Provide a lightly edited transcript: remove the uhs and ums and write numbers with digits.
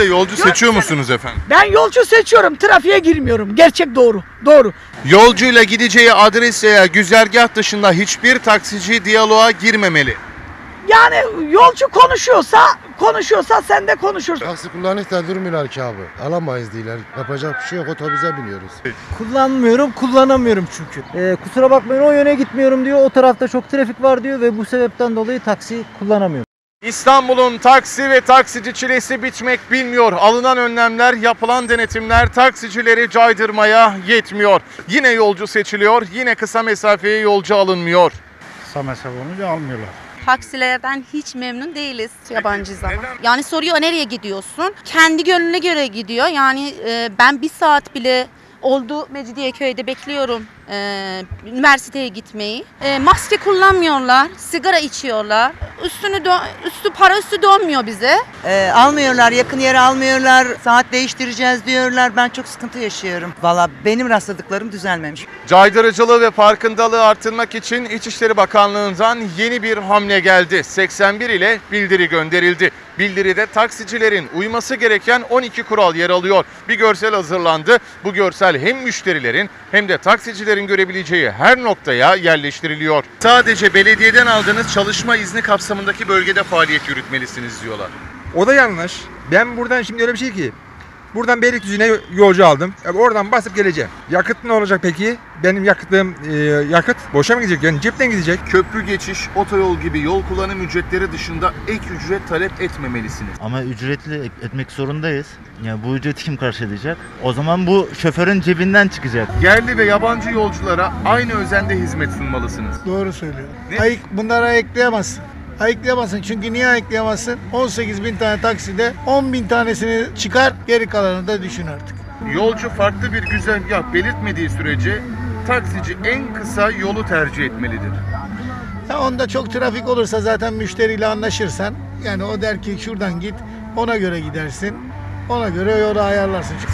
Trafikte yolcu seçiyor musunuz efendim? Ben yolcu seçiyorum. Trafiğe girmiyorum. Gerçek doğru. Doğru. Yolcuyla gideceği adres veya güzergah dışında hiçbir taksici diyaloğa girmemeli. Yani yolcu konuşuyorsa sen de konuşursun. Taksi kullanırsa durmuyorlar ki abi. Alamayız diyorlar. Yapacak bir şey yok. Otobüse biniyoruz. Kullanmıyorum, kullanamıyorum çünkü. Kusura bakmayın o yöne gitmiyorum diyor. O tarafta çok trafik var diyor ve bu sebepten dolayı taksi kullanamıyorum. İstanbul'un taksi ve taksici çilesi bitmek bilmiyor. Alınan önlemler, yapılan denetimler taksicileri caydırmaya yetmiyor. Yine yolcu seçiliyor, yine kısa mesafeye yolcu alınmıyor. Kısa mesafe olunca almıyorlar. Taksilerden hiç memnun değiliz yabancı zaman. Yani soruyor nereye gidiyorsun? Kendi gönlüne göre gidiyor. Yani ben bir saat bile oldu Mecidiyeköy'de bekliyorum üniversiteye gitmeyi. Maske kullanmıyorlar, sigara içiyorlar. Üstü para donmuyor bize. Almıyorlar, yakın yere almıyorlar. Saat değiştireceğiz diyorlar. Ben çok sıkıntı yaşıyorum. Valla benim rastladıklarım düzelmemiş. Caydırıcılığı ve farkındalığı artırmak için İçişleri Bakanlığı'ndan yeni bir hamle geldi. 81 ile bildiri gönderildi. Bildiride taksicilerin uyması gereken 12 kural yer alıyor. Bir görsel hazırlandı. Bu görsel hem müşterilerin hem de taksicilerin görebileceği her noktaya yerleştiriliyor. Sadece belediyeden aldığınız çalışma izni kapsamındaki bölgede faaliyet yürütmelisiniz diyorlar. O da yanlış. Ben buradan şimdi öyle bir şey ki, buradan Beylikdüzü'ne yolcu aldım. Oradan basıp geleceğim. Yakıt ne olacak peki? Benim yakıtlığım yakıt boşa mı gidecek? Yani cepten gidecek. Köprü geçiş, otoyol gibi yol kullanım ücretleri dışında ek ücret talep etmemelisiniz. Ama ücretli etmek zorundayız. Yani bu ücreti kim karşılayacak? O zaman bu şoförün cebinden çıkacak. Yerli ve yabancı yolculara aynı özende hizmet sunmalısınız. Doğru söylüyor. Bunları ayıklayamazsın. Ayıklayamazsın çünkü niye ayıklayamazsın? 18.000 tane takside 10.000 tanesini çıkar, geri kalanını da düşün artık. Yolcu farklı bir güzergah belirtmediği sürece taksici en kısa yolu tercih etmelidir. Ya onda çok trafik olursa zaten müşteriyle anlaşırsan, yani o der ki şuradan git, ona göre gidersin, ona göre yolu ayarlarsın.